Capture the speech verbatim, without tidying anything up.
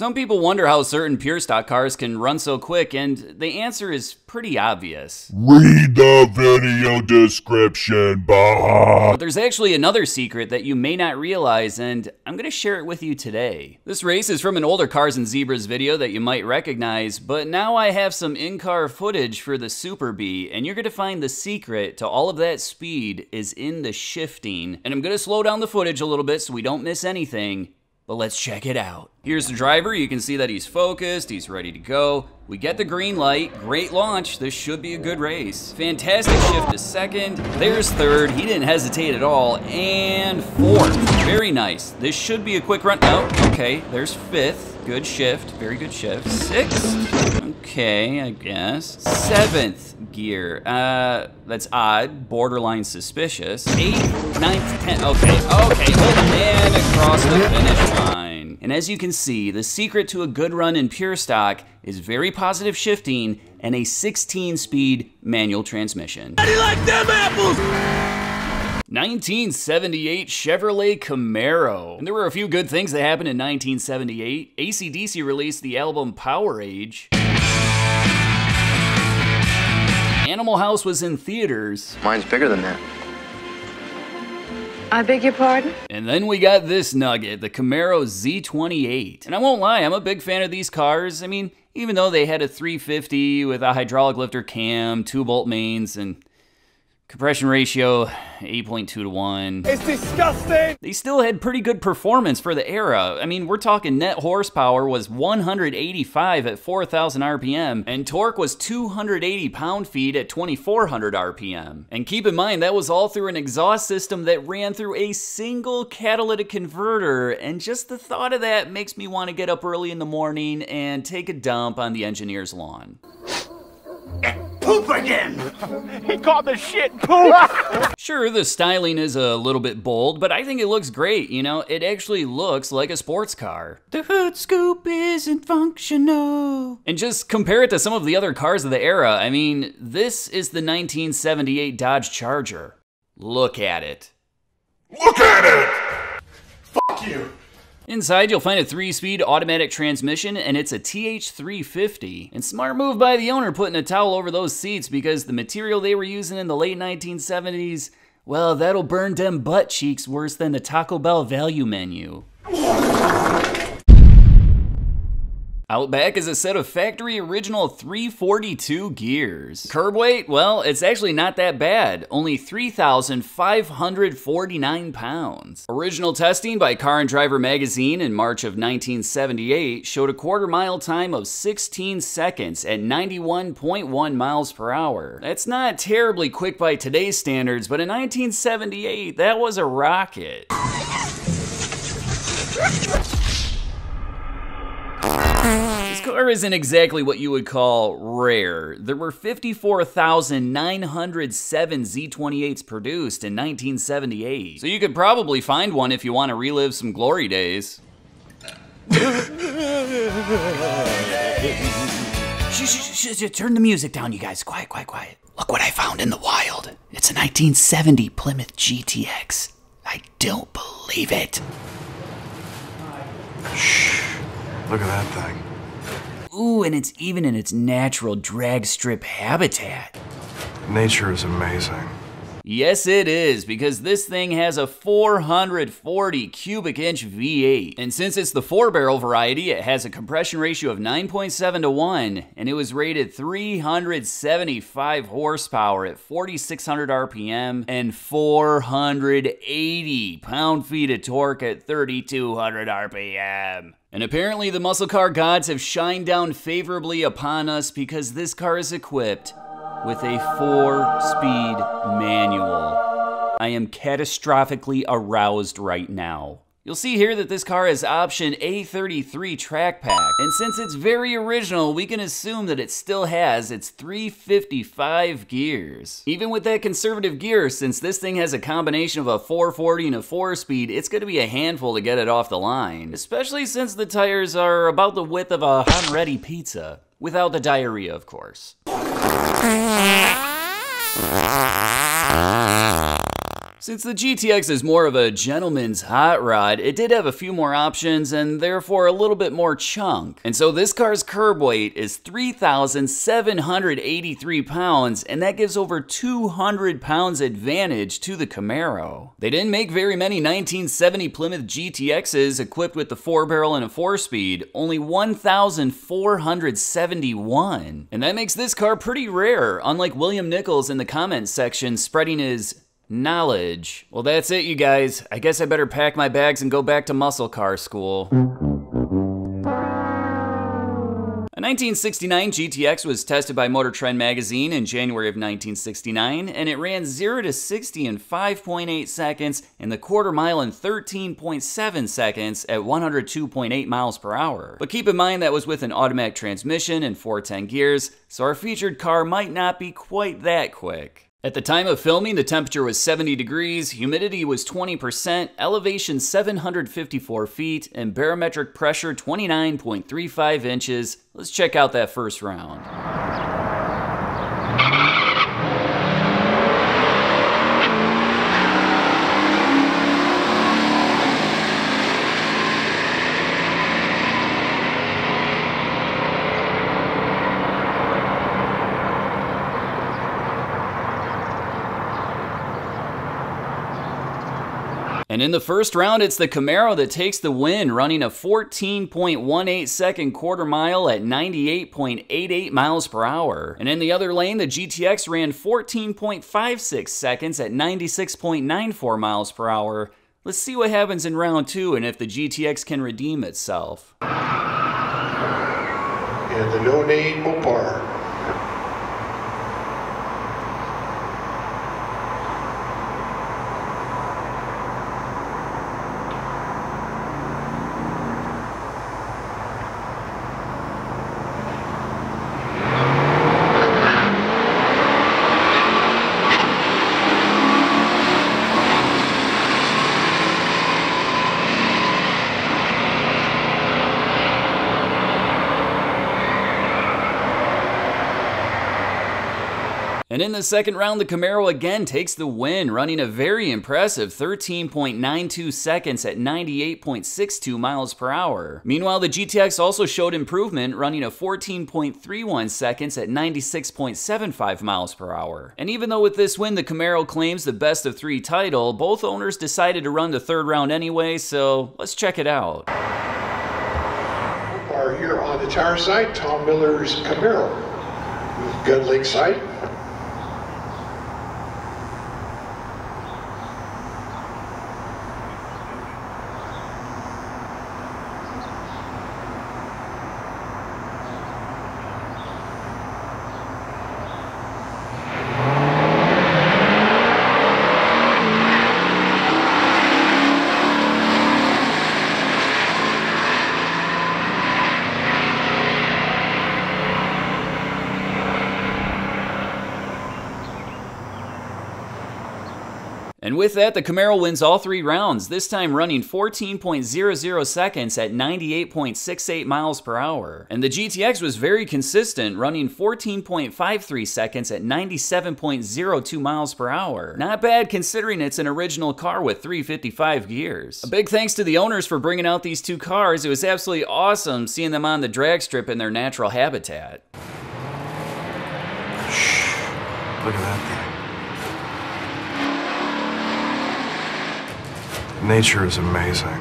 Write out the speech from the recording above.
Some people wonder how certain pure stock cars can run so quick, and the answer is pretty obvious. Read the video description box. But there's actually another secret that you may not realize, and I'm gonna share it with you today. This race is from an older Cars and Zebras video that you might recognize, but now I have some in-car footage for the Super Bee, and you're gonna find the secret to all of that speed is in the shifting. And I'm gonna slow down the footage a little bit so we don't miss anything, but let's check it out. Here's the driver. You can see that he's focused, he's ready to go. We get the green light, great launch, this should be a good race. Fantastic shift to second, there's third, he didn't hesitate at all, and fourth, very nice. This should be a quick run, oh, okay, there's fifth, good shift, very good shift. Sixth, okay, I guess. Seventh gear, uh, that's odd, borderline suspicious. Eighth, ninth, tenth, okay, okay, and across the finish line. And as you can see, the secret to a good run in pure stock is very positive shifting and a sixteen speed manual transmission. How do you like them apples? nineteen seventy-eight Chevrolet Camaro. And there were a few good things that happened in nineteen seventy-eight. A C D C released the album Powerage. Animal House was in theaters. Mine's bigger than that. I beg your pardon? And then we got this nugget, the Camaro Z twenty-eight. And I won't lie, I'm a big fan of these cars. I mean, even though they had a three fifty with a hydraulic lifter cam, two bolt mains, and compression ratio eight point two to one. It's disgusting! They still had pretty good performance for the era. I mean, we're talking net horsepower was one hundred eighty-five at four thousand R P M, and torque was two hundred eighty pound-feet at twenty-four hundred R P M. And keep in mind, that was all through an exhaust system that ran through a single catalytic converter, and just the thought of that makes me want to get up early in the morning and take a dump on the engineer's lawn. Poop again! He called the shit poop! Sure, the styling is a little bit bold, but I think it looks great, you know? It actually looks like a sports car. The hood scoop isn't functional. And just compare it to some of the other cars of the era. I mean, this is the nineteen seventy-eight Dodge Charger. Look at it. Look at it! Fuck you! Inside, you'll find a three-speed automatic transmission, and it's a T H three fifty. And smart move by the owner putting a towel over those seats, because the material they were using in the late nineteen seventies, well, that'll burn them butt cheeks worse than the Taco Bell value menu. Out back is a set of factory original three forty-two gears. Curb weight, well, it's actually not that bad, only three thousand five hundred forty-nine pounds. Original testing by Car and Driver magazine in March of nineteen seventy-eight showed a quarter mile time of sixteen seconds at ninety-one point one miles per hour. That's not terribly quick by today's standards, but in nineteen seventy-eight, that was a rocket. This car isn't exactly what you would call rare. There were fifty-four thousand nine hundred seven Z twenty-eights produced in nineteen seventy-eight. So you could probably find one if you want to relive some glory days. Shh, shh, shh, shh, turn the music down, you guys. Quiet, quiet, quiet. Look what I found in the wild. It's a nineteen seventy Plymouth G T X. I don't believe it. Shh, look at that thing. Ooh, and it's even in its natural drag strip habitat. Nature is amazing. Yes, it is, because this thing has a four hundred forty cubic inch V eight. And since it's the four-barrel variety, it has a compression ratio of nine point seven to one, and it was rated three hundred seventy-five horsepower at forty-six hundred R P M and four hundred eighty pound-feet of torque at thirty-two hundred R P M. And apparently the muscle car gods have shined down favorably upon us, because this car is equipped with a four-speed manual. I am catastrophically aroused right now. You'll see here that this car has option A thirty-three track pack, and since it's very original, we can assume that it still has its three fifty-five gears. Even with that conservative gear, since this thing has a combination of a four forty and a four-speed, it's gonna be a handful to get it off the line, especially since the tires are about the width of a hot and ready pizza, without the diarrhea, of course. Since the G T X is more of a gentleman's hot rod, it did have a few more options and therefore a little bit more chunk. And so this car's curb weight is three thousand seven hundred eighty-three pounds, and that gives over two hundred pounds advantage to the Camaro. They didn't make very many nineteen seventy Plymouth G T Xs equipped with the four barrel and a four speed, only one thousand four hundred seventy-one. And that makes this car pretty rare, unlike William Nichols in the comments section spreading his knowledge. Well, that's it, you guys. I guess I better pack my bags and go back to muscle car school. A nineteen sixty-nine G T X was tested by Motor Trend magazine in January of nineteen sixty-nine, and it ran zero to sixty in five point eight seconds and the quarter mile in thirteen point seven seconds at one hundred two point eight miles per hour. But keep in mind that was with an automatic transmission and four ten gears, so our featured car might not be quite that quick. At the time of filming, the temperature was seventy degrees, humidity was twenty percent, elevation seven hundred fifty-four feet, and barometric pressure twenty-nine point three five inches. Let's check out that first round. And in the first round, it's the Camaro that takes the win, running a fourteen point one eight second quarter mile at ninety-eight point eight eight miles per hour. And in the other lane, the G T X ran fourteen point five six seconds at ninety-six point nine four miles per hour. Let's see what happens in round two and if the G T X can redeem itself. And the no-name Mopar. And in the second round, the Camaro again takes the win, running a very impressive thirteen point nine two seconds at ninety-eight point six two miles per hour. Meanwhile, the G T X also showed improvement, running a fourteen point three one seconds at ninety-six point seven five miles per hour. And even though with this win, the Camaro claims the best of three title, both owners decided to run the third round anyway, so let's check it out. We are here on the tire side, Tom Miller's Camaro. Gun Lake side. And with that, the Camaro wins all three rounds, this time running fourteen point zero zero seconds at ninety-eight point six eight miles per hour. And the G T X was very consistent, running fourteen point five three seconds at ninety-seven point zero two miles per hour. Not bad considering it's an original car with three fifty-five gears. A big thanks to the owners for bringing out these two cars. It was absolutely awesome seeing them on the drag strip in their natural habitat. Shh, look at that thing. Nature is amazing.